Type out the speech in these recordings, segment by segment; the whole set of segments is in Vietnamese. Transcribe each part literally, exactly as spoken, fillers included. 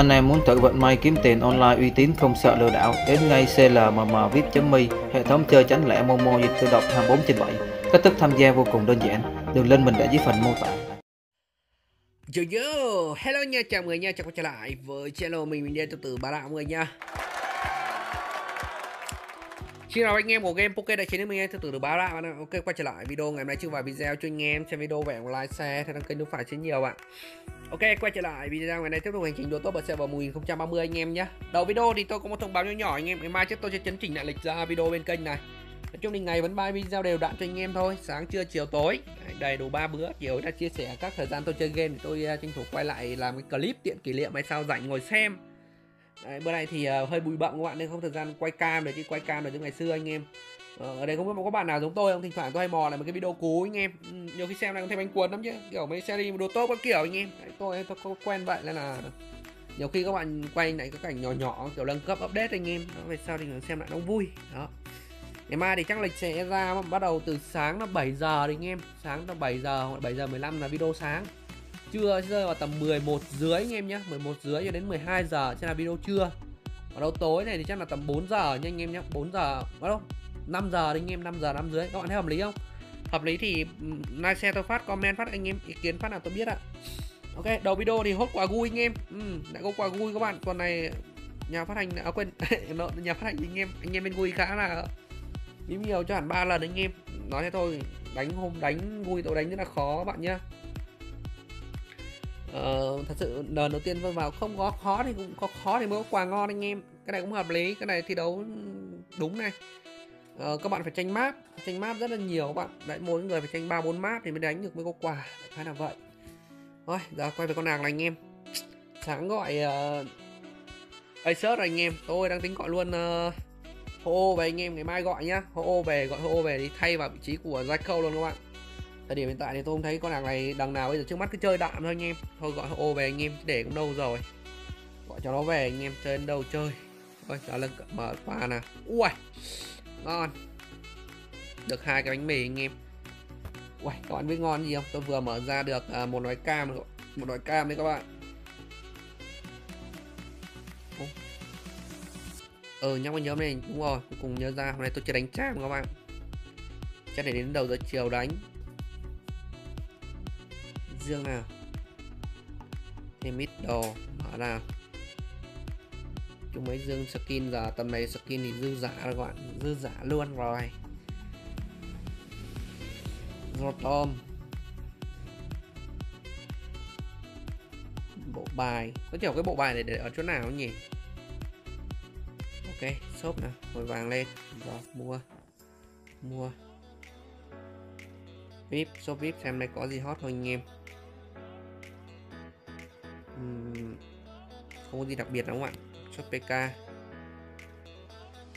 Anh em muốn thử vận may kiếm tiền online uy tín không sợ lừa đảo, đến ngay clmmvip chấm me, hệ thống chơi chánh lẻ Momo dịch tự động hai mươi bốn trên bảy. Cách thức tham gia vô cùng đơn giản, đường link mình để dưới phần mô tả. Yo yo, hello nha, chào mọi người nha, chào quay trở lại với channel mình mình đây từ từ bà đạo mọi người nha. Xin chào anh em của game Poke Đại Chiến mình từ từ báo lại bạn. Ok, quay trở lại video ngày hôm nay chưa vài video cho anh em xem video về online xe theo đăng kênh đúng phải chính nhiều bạn. Ok, quay trở lại video ngày nay tiếp tục hành trình đua top bật xe vào mười không ba mươi anh em nhé. Đầu video thì tôi có một thông báo nhỏ nhỏ anh em, ngày mai chắc tôi sẽ chấn chỉnh lại lịch ra video bên kênh này. Nói chung thì ngày vẫn bay video đều đặn cho anh em thôi, sáng trưa chiều tối đầy đủ ba bữa, chiều đã chia sẻ các thời gian tôi chơi game thì tôi tranh thủ quay lại làm cái clip tiện kỷ niệm hay sao rảnh ngồi xem. Đấy, bữa nay thì uh, hơi bụi bậm các bạn nên không thời gian quay cam để chứ quay cam được như ngày xưa anh em. Ở đây không có bạn nào giống tôi không, thỉnh thoảng tôi hay mò lại một cái video cũ anh em. Ừ, nhiều khi xem này cũng thấy bánh cuốn lắm chứ, kiểu mấy series đồ tốt các kiểu anh em. Đấy, tôi tôi có quen vậy nên là nhiều khi các bạn quay lại cái cảnh nhỏ nhỏ kiểu nâng cấp update anh em. Đó, về sau thì xem lại nó vui. Đó, ngày mai thì chắc lịch sẽ ra bắt đầu từ sáng là bảy giờ đấy anh em, sáng là bảy giờ hoặc bảy giờ mười lăm là video sáng. Trưa sẽ rơi vào tầm mười một rưỡi anh em nhé, mười một rưỡi cho đến mười hai giờ sẽ là video trưa. Ở đâu tối này thì chắc là tầm bốn giờ nha anh em nhé, bốn giờ, đâu năm giờ đấy anh em, năm giờ năm rưỡi. Các bạn thấy hợp lý không? Hợp lý thì like share tôi phát, comment phát anh em, ý kiến phát nào tôi biết ạ. Ok, đầu video thì hốt quả vui anh em. Ừ, đã có quả vui các bạn. Tuần này nhà phát hành, à quên, nhà phát hành anh em, anh em bên vui khá là điểm nhiều cho hẳn ba lần anh em. Nói thế thôi, đánh hôm đánh vui tôi đánh rất là khó các bạn nhá. Ờ, thật sự lần đầu tiên vâng vào không có khó thì cũng có khó thì mới có quà ngon anh em. Cái này cũng hợp lý, cái này thi đấu đúng này. Ờ, các bạn phải tranh map, tranh map rất là nhiều các bạn. Đấy, mỗi người phải tranh ba bốn map thì mới đánh được mới có quà, hay là vậy. Thôi, giờ quay về con nàng này anh em. Sáng gọi uh, Acer rồi anh em, tôi đang tính gọi luôn uh, Ho-Oh về anh em, ngày mai gọi nhá. Ho-Oh về, gọi Ho-Oh về thì thay vào vị trí của Jacko luôn các bạn. Thời điểm hiện tại thì tôi không thấy con hàng này đằng nào bây giờ, trước mắt cứ chơi đạm thôi anh em. Thôi gọi Ho-Oh về anh em, để cũng đâu rồi, gọi cho nó về anh em, chơi đến đâu chơi. Thôi cho lần mở quà nào. Ui, ngon, được hai cái bánh mì anh em. Ui, các bạn biết ngon gì không? Tôi vừa mở ra được một loại cam, một loại cam đấy các bạn. Ờ nhắc nhớ này, đúng rồi, cuối cùng nhớ ra hôm nay tôi chưa đánh chạm các bạn. Chắc để đến đầu giờ chiều đánh. Dương nào thêm ít đồ mở nào chúng mấy dương skin, giờ tầm này skin thì dư giả rồi các bạn, dư giả luôn rồi. Rô tôm bộ bài, có kiểu cái bộ bài này để ở chỗ nào không nhỉ? Ok, shop nào hồi vàng lên rồi mua mua vip, shop vip xem đây có gì hot thôi anh em. Không có gì đặc biệt lắm các bạn. Shop pê ca.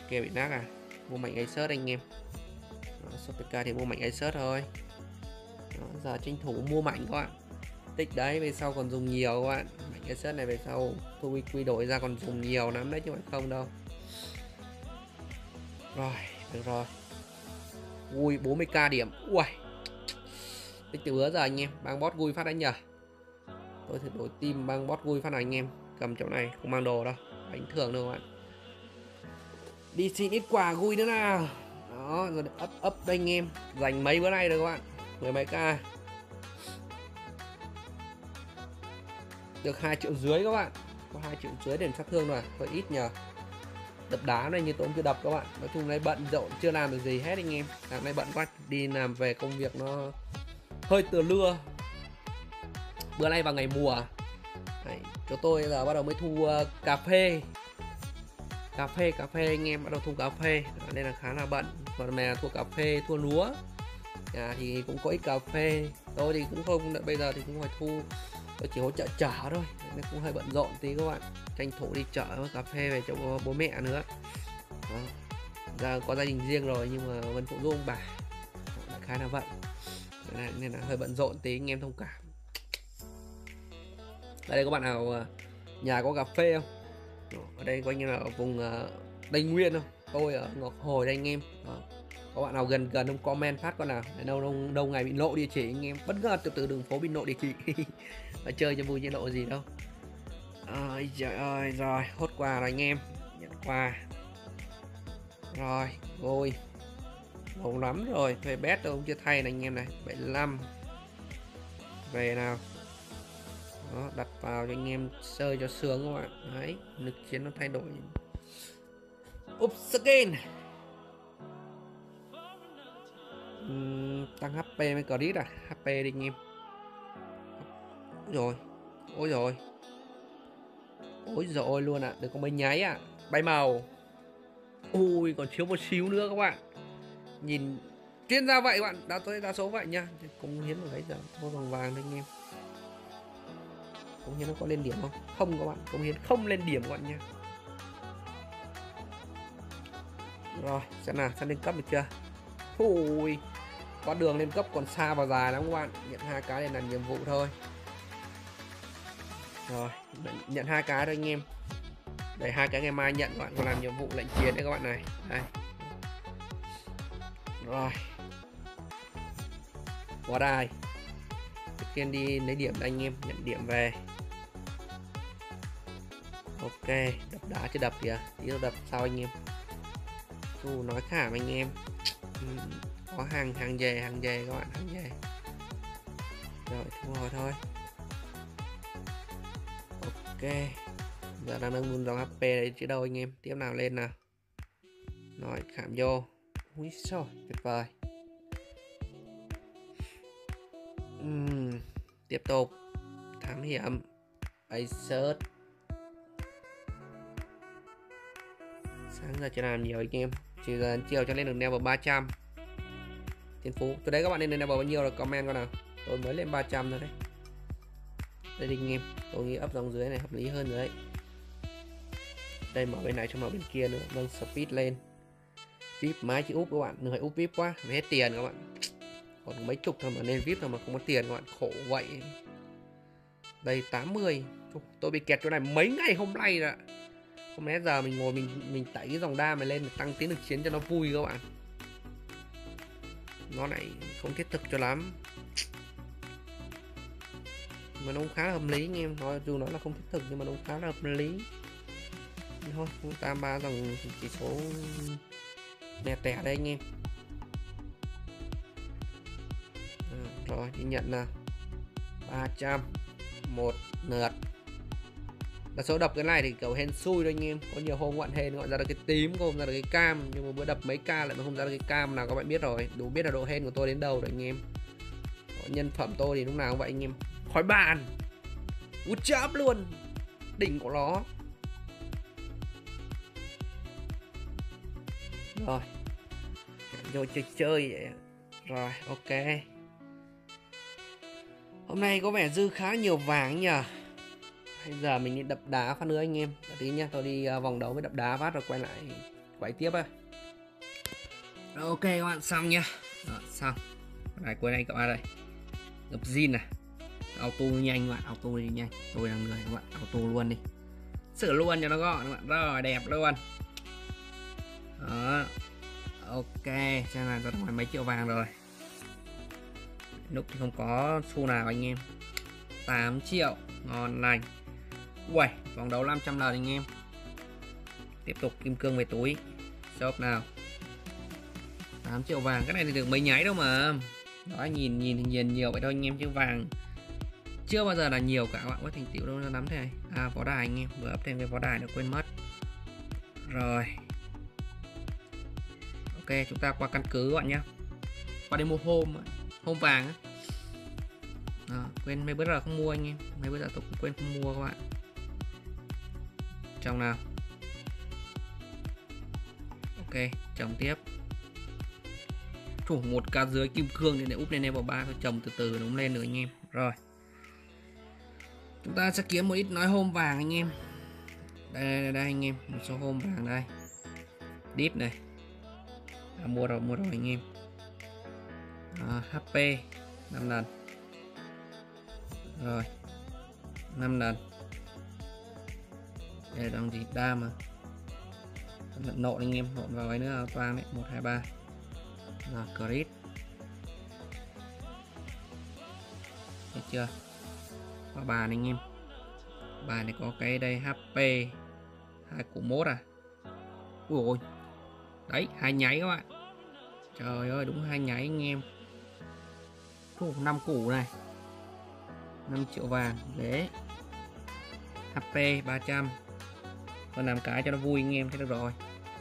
Ok bị nát à. Mua mạnh Acer anh em. Đó, shop pê ca thì mua mạnh Acer thôi. Đó, giờ tranh thủ mua mạnh các bạn. Tích đấy về sau còn dùng nhiều các bạn. Mạnh Acer này về sau tôi quy đổi ra còn dùng nhiều lắm đấy chứ phải không đâu. Rồi, được rồi. Ui bốn mươi k điểm. Ui. Tích từ bữa giờ anh em, bang bot vui phát đấy nhờ. Tôi sẽ đổi team bang bot vui phát này anh em. Cầm chỗ này không mang đồ đâu, đánh thường đâu các bạn. Đi xin ít quà vui nữa nào. Đó rồi up up đây anh em, dành mấy bữa nay rồi các bạn, mười mấy k được hai triệu rưỡi các bạn, có hai triệu rưỡi đền sát thương rồi, hơi ít nhờ. Đập đá này như tôi cũng chưa đập các bạn, nói chung nay bận rộn chưa làm được gì hết anh em, sáng nay bận quá đi làm về công việc nó hơi từ lưa. Bữa nay vào ngày mùa. Đấy, cho tôi giờ bắt đầu mới thu uh, cà phê cà phê cà phê anh em, bắt đầu thu cà phê. Đó, nên là khá là bận, còn mẹ thua cà phê thua lúa nhà thì cũng có ít cà phê. Tôi thì cũng không, bây giờ thì cũng phải thu, tôi chỉ hỗ trợ chở thôi nên cũng hơi bận rộn tí các bạn, tranh thủ đi chợ cà phê về cho bố mẹ nữa. Đó, giờ có gia đình riêng rồi nhưng mà vẫn phụ giúp ông bà, khá là vậy nên là, nên là hơi bận rộn tí anh em thông cảm. Ở đây các bạn nào nhà có cà phê không? Ở đây coi như là ở vùng Tây Nguyên không? Tôi ở Ngọc Hồi đây anh em. Đó, có bạn nào gần gần không comment phát con nào. Đâu đâu đâu ngày bị lộ địa chỉ anh em, bất ngờ từ từ đường phố bị lộ địa chỉ. Chơi cho vui chứ lộ gì đâu. Ôi à, trời ơi, rồi hốt quà rồi anh em, nhận quà rồi, vui lâu lắm rồi thuê bét đâu chưa thay này anh em này. Bảy mươi lăm về nào. Đó, đặt vào cho anh em sơi cho sướng các bạn. Đấy, lực chiến nó thay đổi. Up skin. uhm, Tăng hát pê mới crit à? hát pê đi anh em. Ôi rồi, ôi rồi, ôi rồi luôn ạ. À, đừng có mấy nháy ạ. À, bay màu. Ui, còn thiếu một xíu nữa các bạn. Nhìn chuyên gia vậy các bạn, đa, đa số vậy nha. Cũng hiến vào đấy giờ, thôi bằng vàng đi anh em. Công hiến nó có lên điểm không? Không các bạn, công hiến không lên điểm các bạn nha. Rồi, xem nào, xem lên cấp được chưa? Ui, con đường lên cấp còn xa và dài lắm các bạn. Nhận hai cái này là nhiệm vụ thôi. Rồi, nhận hai cái thôi anh em. Để hai cái ngày mai nhận các bạn, còn làm nhiệm vụ lệnh chiến đấy các bạn này. Đây. Rồi. Quá đài. Kiên đi lấy điểm anh em, nhận điểm về. Ok, đập đá chứ đập kìa, tí đập sau anh em. Dù nói khảm anh em. Ừ, có hàng hàng về, hàng về các bạn, hàng về. Rồi thu hồi thôi. Ok, giờ đang nâng luôn dòng hát pê đấy chứ đâu anh em. Tiếp nào lên nào. Rồi khảm vô. Úi xôi, tuyệt vời. Uhm, tiếp tục thám hiểm Acer. Sáng giờ chưa làm nhiều anh em, chỉ giờ chiều cho lên được level ba trăm. Thiên phú từ đấy các bạn lên được level bao nhiêu rồi comment con nào. Tôi mới lên ba trăm rồi đấy. Đây anh em, tôi nghĩ up dòng dưới này hợp lý hơn rồi đấy. Đây mở bên này cho mở bên kia nữa, nâng speed lên. Vip máy chữ úp các bạn, người úp vip quá, phải hết tiền các bạn. Còn mấy chục thôi mà nên vip thôi mà không có tiền các bạn, khổ vậy. Đây tám mươi. Tôi bị kẹt chỗ này mấy ngày hôm nay rồi ạ. Hôm nay giờ mình ngồi mình mình tẩy cái dòng đa này lên tăng tiến lực chiến cho nó vui các bạn. Nó lại không thiết thực cho lắm. Mà nó cũng khá là hợp lý anh em, nói dù nó là không thiết thực nhưng mà nó cũng khá là hợp lý. Thôi, chúng ta ba dòng chỉ số mè tẻ đây anh em. Rồi đi nhận là ba trăm một lượt. Là số đập cái này thì kiểu hên xui thôi anh em. Có nhiều hôm bạn hên gọi ra được cái tím, không ra được cái cam, nhưng mà bữa đập mấy ca lại mà không ra được cái cam nào các bạn biết rồi. Đủ biết là độ hên của tôi đến đâu rồi anh em. Nhân phẩm tôi thì lúc nào cũng vậy anh em. Khói bàn. Út chớp luôn. Đỉnh của nó. Rồi. Rồi chơi chơi vậy. Rồi ok. Hôm nay có vẻ dư khá nhiều vàng nhỉ. Bây giờ mình đi đập đá phát nữa anh em. Đã tí nha, tôi đi vòng đấu với đập đá phát rồi quay lại quay tiếp thôi. Ok các bạn, xong nha. Đó, xong. Này cuối này các bạn đây. Gặp zin này. Auto nhanh các bạn, auto đi nhanh. Tôi là người các bạn, auto luôn đi. Sửa luôn cho nó gọn các bạn. Rồi đẹp luôn. Đó. Ok, xem là tôi ngoài mấy triệu vàng rồi. Lúc thì không có xu nào anh em. Tám triệu ngon lành. Uầy, vòng đấu năm trăm lờ anh em. Tiếp tục kim cương về túi. Shop nào. Tám triệu vàng, cái này thì được mấy nháy đâu mà. Đó, nhìn nhìn nhìn nhiều vậy thôi anh em, chứ vàng chưa bao giờ là nhiều cả các bạn. Có thành tựu đâu lắm thế này. À, võ đài anh em, vừa up thêm cái võ đài đã quên mất. Rồi ok, chúng ta qua căn cứ các bạn nhé. Qua đến một hôm hôm vàng á. À, quên mấy bữa giờ không mua anh em, mấy bữa giờ tôi cũng quên không mua các bạn. Trồng nào. Ok, trồng tiếp. Chủ một cá dưới kim cương thì để úp lên level ba thôi, trồng từ từ đúng lên nữa anh em. Rồi. Chúng ta sẽ kiếm một ít nói hôm vàng anh em. Đây đây đây, đây anh em, một số hôm vàng đây. Deep này. À, mua rồi, mua rồi anh em. À, hát pê năm lần. Rồi năm lần. Đây là đồng gì đa mà nộn anh em, nộn vào ấy nữa toàn đấy. Một hai ba là crit. Thấy chưa, qua bàn anh em. Bài này có cái đây hát pê hai củ mốt à. Ui ôi. Đấy, hai nháy các bạn. Trời ơi, đúng hai nháy anh em. Ủa, năm củ này. năm triệu vàng. Đấy. hát pê ba trăm. Còn làm cái cho nó vui anh em, thế được rồi.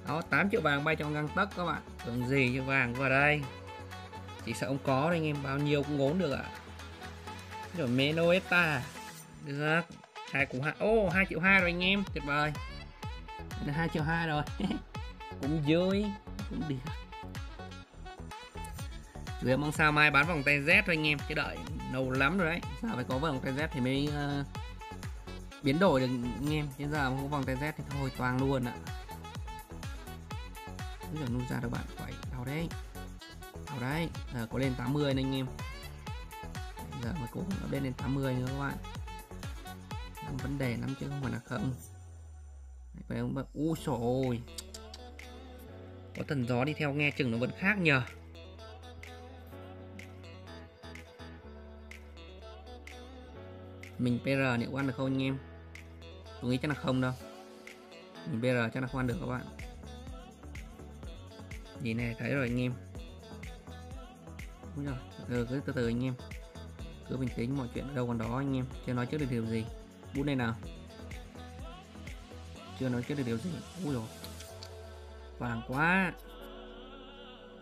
Đó, tám triệu vàng bay trong găng tấc các bạn. Tưởng gì cho vàng vào đây. Chỉ sợ không có đấy anh em, bao nhiêu cũng ngốn được ạ. À. Rồi Menoeta. Được. Hai củ hai. Ô, hai triệu hai rồi anh em, tuyệt vời. hai triệu hai rồi. Cũng vui, cũng được. Rồi mong sao mai bán vòng tay Z thôi anh em, chứ đợi lâu lắm rồi đấy. Sao phải có vòng tay Z thì mới uh, biến đổi được anh em. Chứ giờ không có vòng tay Z thì thôi toàn luôn ạ. Bây giờ nu ra đâu bạn, phải đau đấy. Đau đấy, giờ có lên tám mươi này anh em. Giờ mà cố gắng lên đến tám mươi nữa các bạn. Làm vấn đề lắm chứ không phải là không. Phải không? Úi dồi ôi. Có thần gió đi theo nghe chừng nó vẫn khác nhờ. Mình pê rờ liệu ăn được không anh em? Tôi nghĩ chắc là không đâu. Mình pê rờ chắc là không ăn được các bạn. Nhìn này thấy rồi anh em. Đúng rồi, ừ, cứ từ từ anh em. Cứ bình tĩnh, mọi chuyện ở đâu còn đó anh em. Chưa nói trước được điều gì. Bút đây nào. Chưa nói trước được điều gì. Úi dồi. Toàn quá.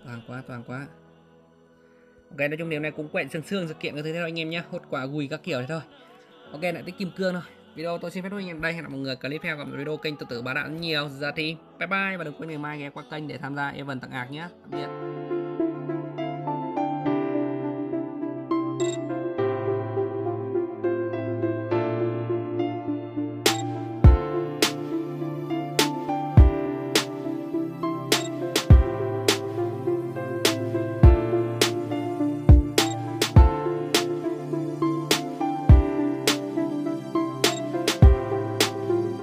Toàn quá, toàn quá. Ok, nói chung điều này cũng quẹn sương sương sự kiện như thế thôi anh em nhé. Hốt quả gùi các kiểu thế thôi. Ok, lại tích kim cương thôi. Video tôi xin phép với anh em đây. Hẹn gặp mọi người clip theo, gặp video kênh Tự Tử Bán Đạn nhiều. Giờ thì bye bye. Và đừng quên ngày mai ghé qua kênh để tham gia event tặng ạc nhé. Tạm biệt.